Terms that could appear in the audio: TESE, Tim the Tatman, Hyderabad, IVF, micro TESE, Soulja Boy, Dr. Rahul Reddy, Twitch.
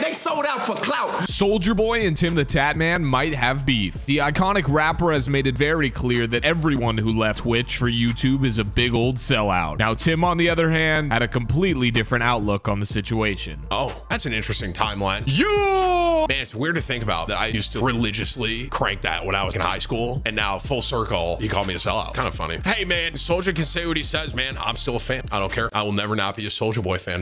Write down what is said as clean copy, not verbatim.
They sold out for clout. Soulja Boy and Tim the Tatman might have beef. The iconic rapper has made it very clear that everyone who left Twitch for YouTube is a big old sellout. Now, Tim, on the other hand, had a completely different outlook on the situation. Oh, that's an interesting timeline. Yo! Man, it's weird to think about that I used to religiously crank that when I was in high school, and now full circle, he called me a sellout. Kind of funny. Hey, man, Soulja can say what he says, man. I'm still a fan. I don't care. I will never not be a Soulja Boy fan.